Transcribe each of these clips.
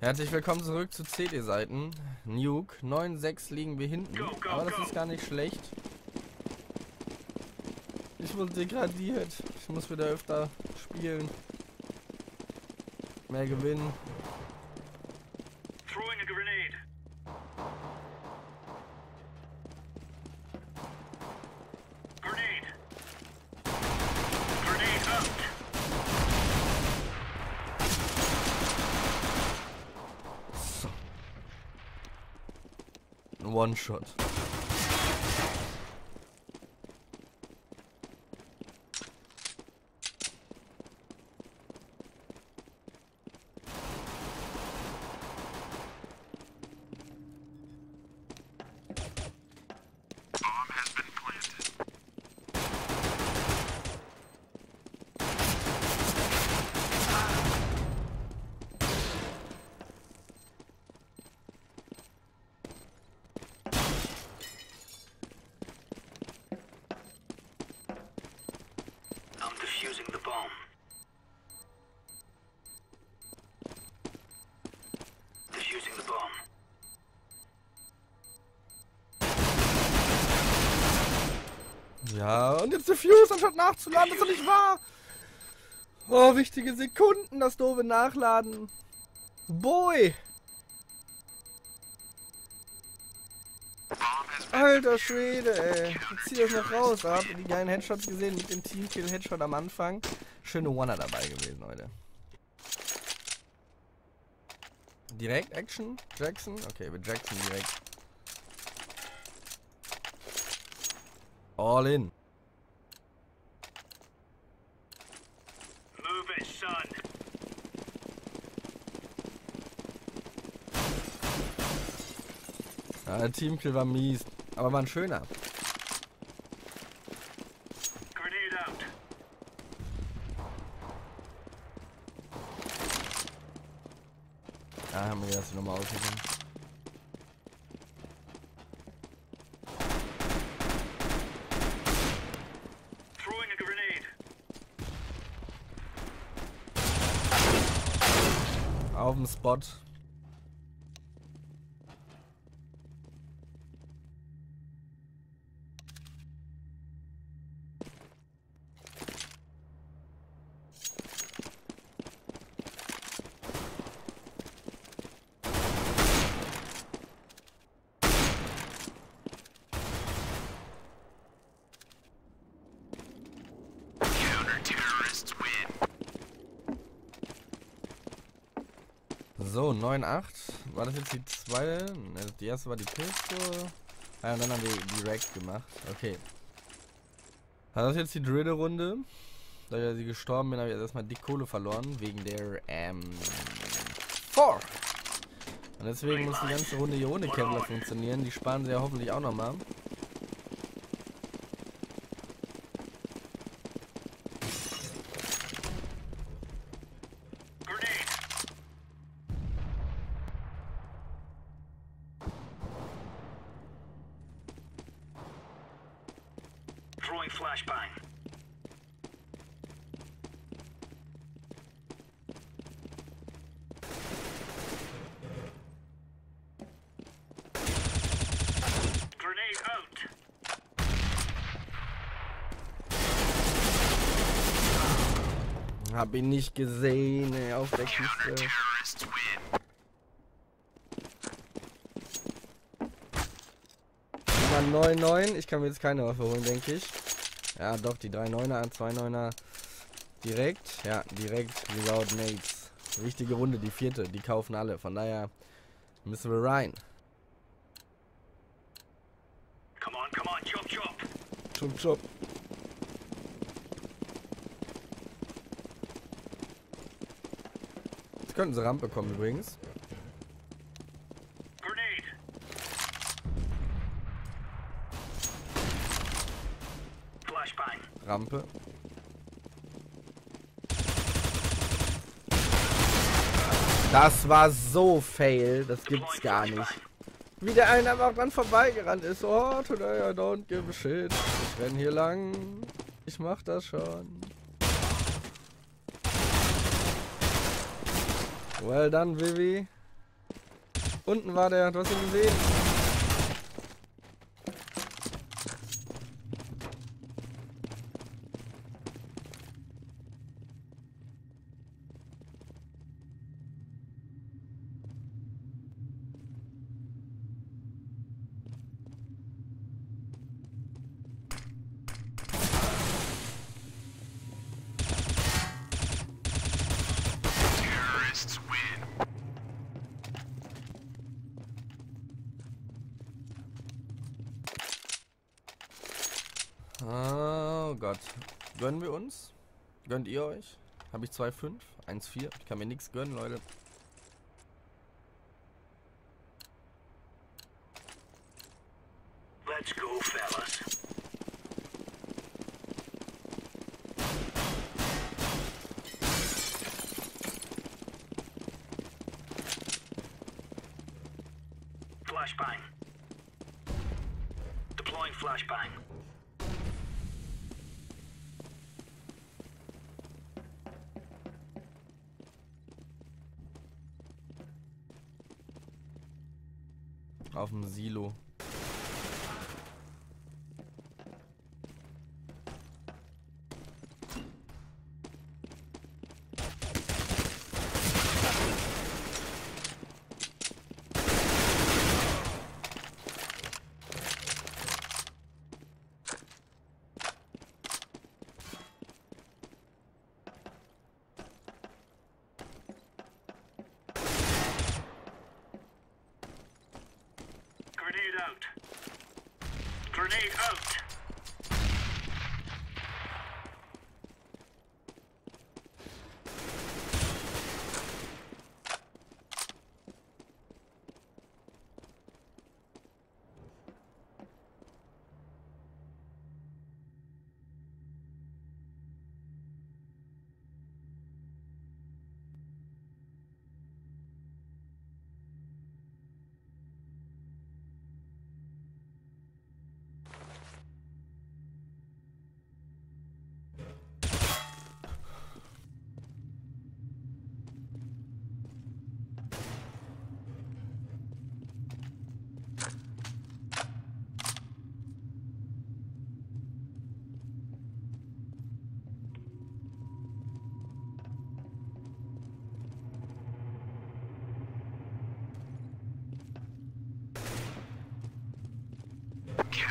Herzlich willkommen zurück zu CD-Seiten. Nuke 9-6 liegen wir hinten, aber das ist gar nicht schlecht. Ich wurde degradiert. Ich muss wieder öfter spielen. Mehr gewinnen. One-Shot. Using the bomb. Defusing the bomb. Ja, und jetzt defuse, anstatt nachzuladen, das ist doch nicht wahr! Oh, wichtige Sekunden, das doofe Nachladen. Boy! Alter Schwede, ey. Ich zieh das noch raus. Habt ihr die geilen Headshots gesehen mit dem Teamkill-Headshot am Anfang? Schöne One-er dabei gewesen, Leute. Direkt Action? Jackson? Okay, mit Jackson direkt. All in. Move it, son. Ja, der Teamkill war mies. Aber war ein schöner. Da haben wir das nochmal ausgenommen. Auf dem Spot. So, 9-8. War das jetzt die zweite? Die erste war die Pistole. Ah, und dann haben wir die Rack gemacht. Okay. War das jetzt die dritte Runde? Da ich sie gestorben bin, habe ich jetzt erstmal dick Kohle verloren. Wegen der Four. Und deswegen muss die ganze Runde hier ohne Kevlar funktionieren. Die sparen sie ja hoffentlich auch nochmal. Throwing flashbang. Grenade out. Hab ihn nicht gesehen, ey, auf der Kiste. Nummer 9-9, ich kann mir jetzt keine Waffe holen, denke ich. Ja, doch, die 3-9er, 2-9er. Direkt, ja, direkt, without Nates. Wichtige Runde, die vierte, die kaufen alle. Von daher müssen wir rein. Come on, chop, chop. Chop, chop. Jetzt könnten sie Rampe kommen übrigens. Rampe. Das war so fail, das gibt's gar nicht. Wie der eine aber auch dran vorbeigerannt ist. Oh, today I don't give a shit. Ich renn hier lang. Ich mach das schon. Well done, Vivi. Unten war der, du hast ihn gesehen. Oh Gott. Gönnen wir uns? Gönnt ihr euch? Habe ich 2,5? 1,4? Ich kann mir nichts gönnen, Leute. Let's go, fellas. Flashbang. Deploying flashbang. Auf dem Silo. Grenade out.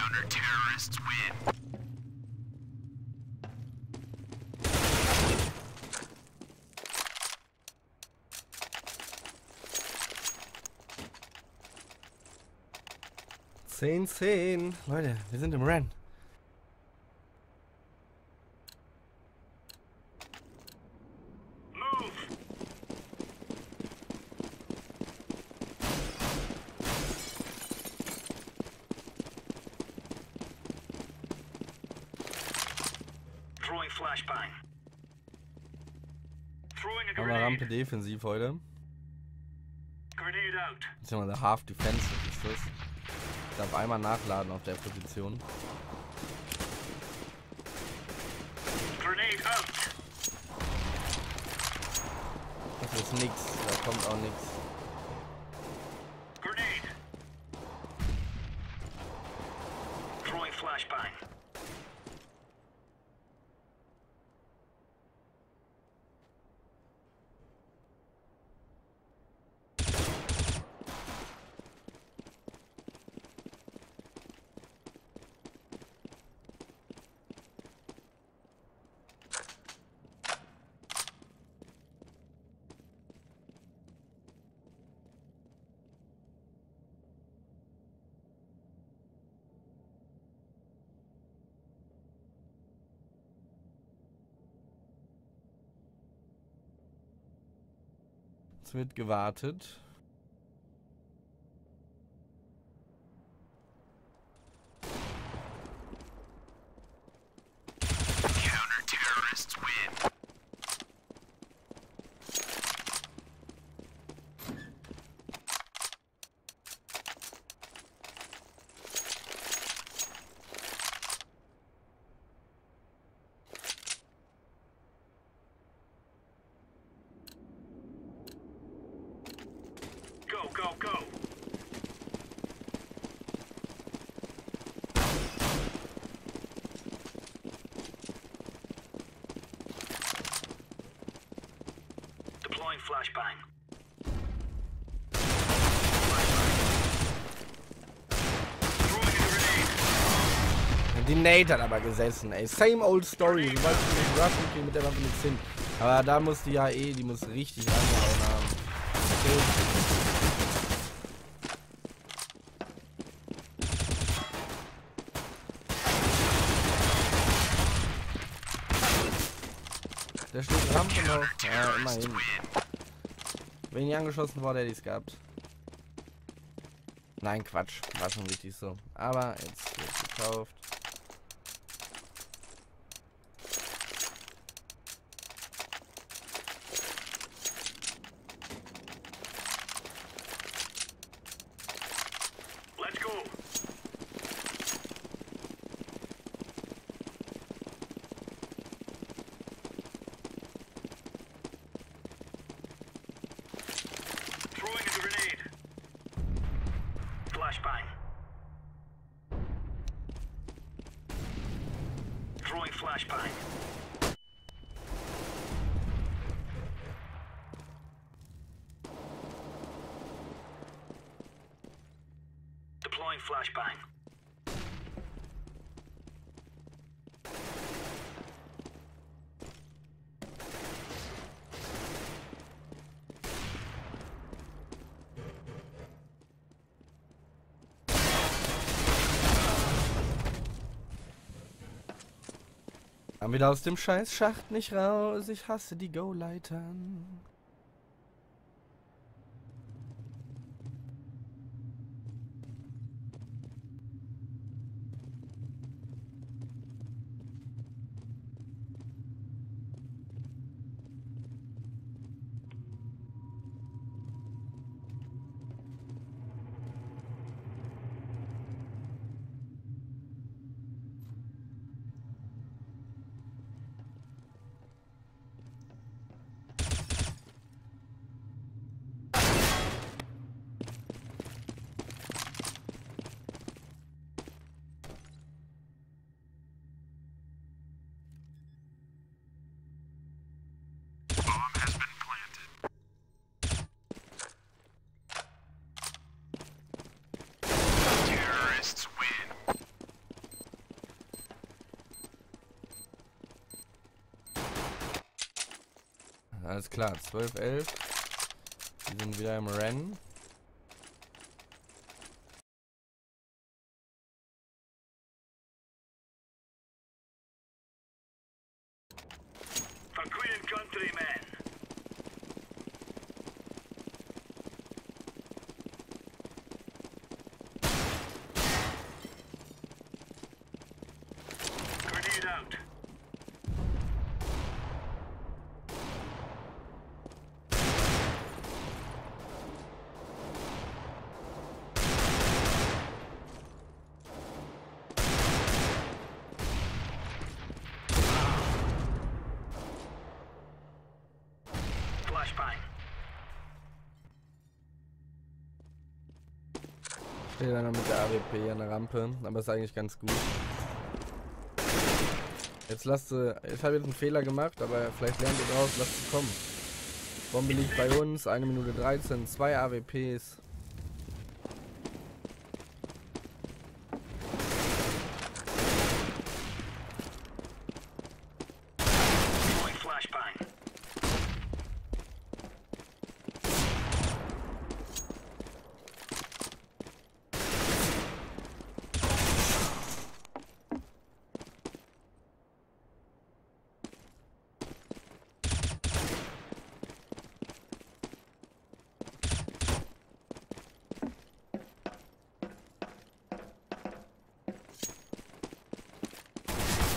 Counter-terrorists win. Zehn. Leute, wir sind im Rennen. Flashbang. Aber Rampe defensiv heute. Beziehungsweise half defensive ist das. Ich darf einmal nachladen auf der Position. Grenade out. Das ist nix, da kommt auch nichts. Grenade. Throwing flashbang. Wird gewartet. Counter-Terrorists win. Flashbang. Die Nate hat aber gesessen, ey. Same old story. Du wolltest mit Rush und mit der Waffe nichts hin. Aber da muss die HE, die muss richtig angehauen haben. Okay. Der steht Rampen noch. Ja, immerhin. Wenn die angeschossen war, hätte ich es gehabt. Nein, Quatsch. War schon richtig so. Aber jetzt wird gekauft. Flashbang. Haben wir da aus dem scheiß Schacht nicht raus? Ich hasse die Go-Leitern. Alles klar, 12, 11. Die sind wieder im Rennen. Steht einer mit der AWP an der Rampe, aber ist eigentlich ganz gut. Jetzt lasst sie, ich habe jetzt einen Fehler gemacht, aber vielleicht lernt ihr draus, lasst sie kommen. Bombe liegt bei uns, 1 Minute 13, 2 AWPs.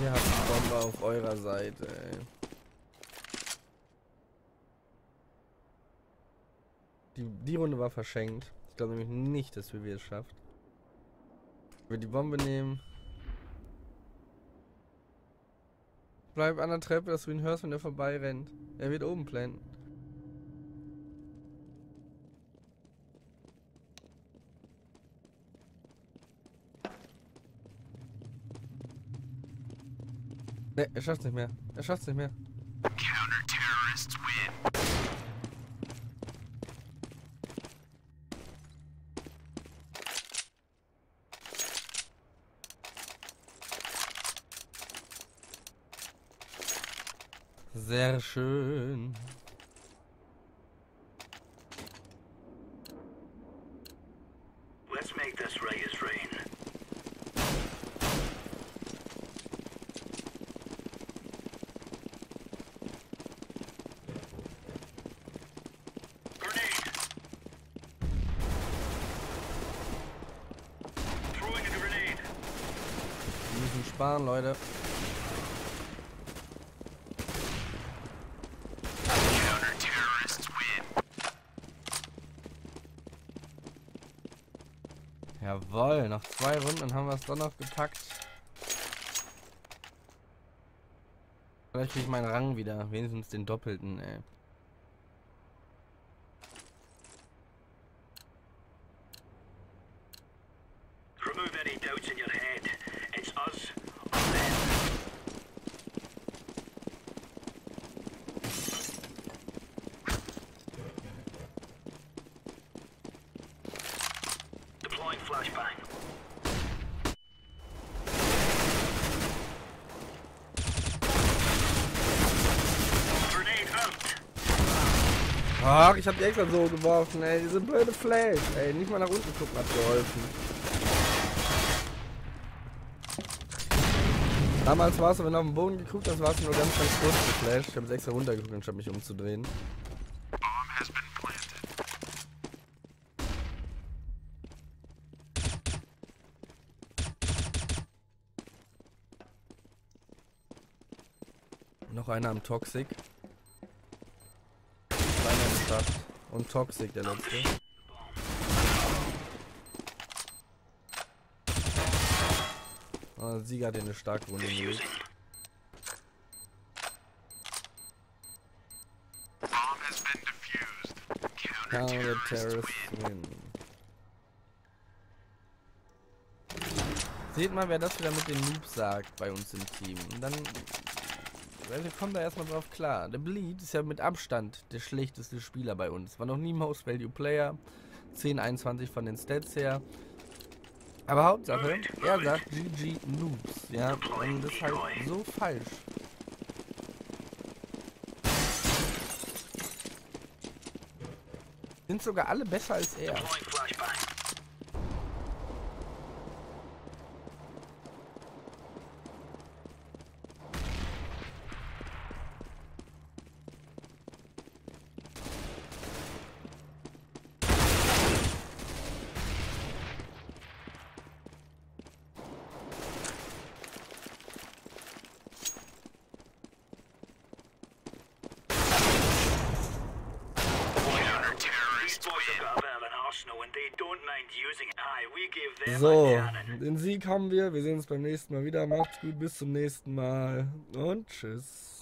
Ihr habt die Bombe auf eurer Seite, ey. Die Runde war verschenkt. Ich glaube nämlich nicht, dass wir es schaffen. Wir die Bombe nehmen. Bleib an der Treppe, dass du ihn hörst, wenn er vorbei rennt. Er wird oben planten. Ne, er schafft's nicht mehr. Counter-Terrorists win. Sehr schön. Let's make this Reyes rain. Wir müssen sparen, Leute. Jawohl, nach 2 Runden haben wir es dann noch gepackt. Vielleicht kriege ich meinen Rang wieder, wenigstens den doppelten, ey. Ach, ich hab die extra so geworfen, ey, diese blöde Flash, ey, nicht mal nach unten gucken hat geholfen. Damals war es, wenn du auf den Boden geguckt hast, war es nur ganz, ganz kurz geflasht. Ich hab's extra runtergeguckt, anstatt mich umzudrehen. Noch einer am Toxic. Und Toxic, der letzte. Oh, Sieger hat den eine starke Runde. Counter-Terrorist win. Seht mal, wer das wieder mit den Noobs sagt bei uns im Team. Und dann... Wir kommen da erstmal drauf klar. Der Bleed ist ja mit Abstand der schlechteste Spieler bei uns. War noch nie Most Value Player. 10-21 von den Stats her. Aber Hauptsache, er sagt GG Noobs. Ja, und das ist halt so falsch. Sind sogar alle besser als er. So, den Sieg haben wir. Wir sehen uns beim nächsten Mal wieder. Macht's gut, bis zum nächsten Mal und tschüss.